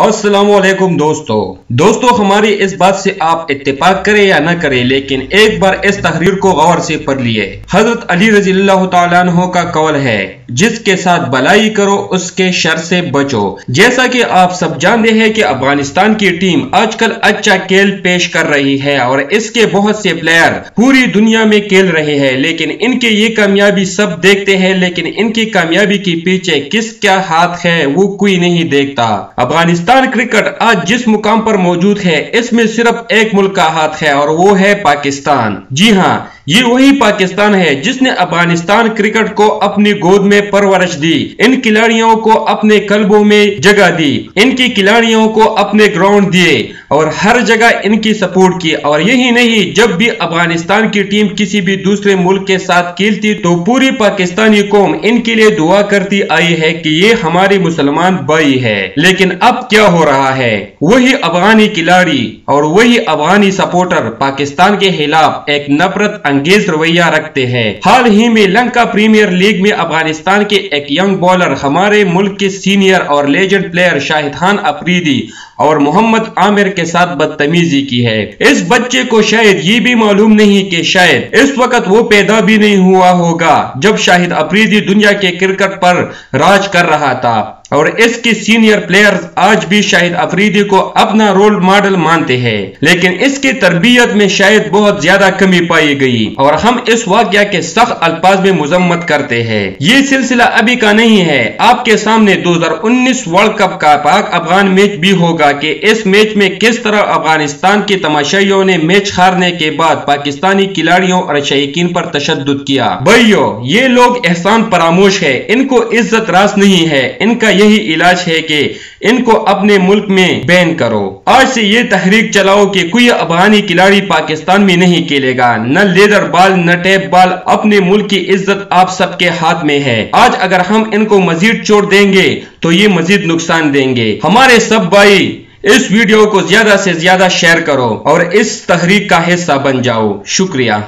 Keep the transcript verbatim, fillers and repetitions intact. अस्सलामुअलैकुम दोस्तों दोस्तों हमारी इस बात से आप इत्तेफाक करें या ना करें, लेकिन एक बार इस तहरीर को गौर से पढ़ लिए। हजरत अली रज़ियल्लाहु तआला अन्हु का कौल है, जिसके साथ भलाई करो उसके शर से बचो। जैसा कि आप सब जानते हैं कि अफगानिस्तान की टीम आजकल अच्छा खेल पेश कर रही है और इसके बहुत से प्लेयर पूरी दुनिया में खेल रहे हैं, लेकिन इनके ये कामयाबी सब देखते हैं, लेकिन इनकी कामयाबी के पीछे किसका हाथ है वो कोई नहीं देखता। अफगानिस्तान क्रिकेट आज जिस मुकाम पर मौजूद है, इसमें सिर्फ एक मुल्क का हाथ है और वो है पाकिस्तान। जी हाँ, ये वही पाकिस्तान है जिसने अफगानिस्तान क्रिकेट को अपनी गोद में परवरिश दी, इन खिलाड़ियों को अपने क्लबों में जगह दी, इनकी खिलाड़ियों को अपने ग्राउंड दिए और हर जगह इनकी सपोर्ट की। और यही नहीं, जब भी अफगानिस्तान की टीम किसी भी दूसरे मुल्क के साथ खेलती तो पूरी पाकिस्तानी कौम इनके लिए दुआ करती आई है कि ये हमारे मुसलमान भाई है। लेकिन अब क्या हो रहा है, वही अफगानी खिलाड़ी और वही अफगानी सपोर्टर पाकिस्तान के खिलाफ एक नफरत अंगेज रवैया रखते हैं। हाल ही में लंका प्रीमियर लीग में अफगानिस्तान के एक यंग बॉलर, हमारे मुल्क के सीनियर और लेजेंड प्लेयर शाहिद अफरीदी और मोहम्मद आमिर के साथ बदतमीजी की है। इस बच्चे को शायद ये भी मालूम नहीं कि शायद इस वक्त वो पैदा भी नहीं हुआ होगा जब शाहिद अफरीदी दुनिया के क्रिकेट पर राज कर रहा था, और इसके सीनियर प्लेयर्स आज भी शाहिद अफरीदी को अपना रोल मॉडल मानते हैं। लेकिन इसकी तरबियत में शायद बहुत ज्यादा कमी पाई गई और हम इस वाकया के सख्त अल्फाज में मुजम्मत करते हैं। ये सिलसिला अभी का नहीं है, आपके सामने दो हज़ार उन्नीस वर्ल्ड कप का पाक अफगान मैच भी होगा कि इस मैच में किस तरह अफगानिस्तान के तमाशाइयों ने मैच हारने के बाद पाकिस्तानी खिलाड़ियों और शौकीन पर तशद्दुद किया। भाइयों, ये लोग एहसान फरामोश है, इनको इज्जत रास नहीं है, इनका यही इलाज है कि इनको अपने मुल्क में बैन करो। आज से ये तहरीक चलाओ कि कोई अफगानी खिलाड़ी पाकिस्तान में नहीं खेलेगा, न लेदर बॉल न टेप बॉल। अपने मुल्क की इज्जत आप सबके हाथ में है। आज अगर हम इनको मजीद छोड़ देंगे तो ये मजीद नुकसान देंगे। हमारे सब भाई इस वीडियो को ज्यादा से ज्यादा शेयर करो और इस तहरीक का हिस्सा बन जाओ। शुक्रिया।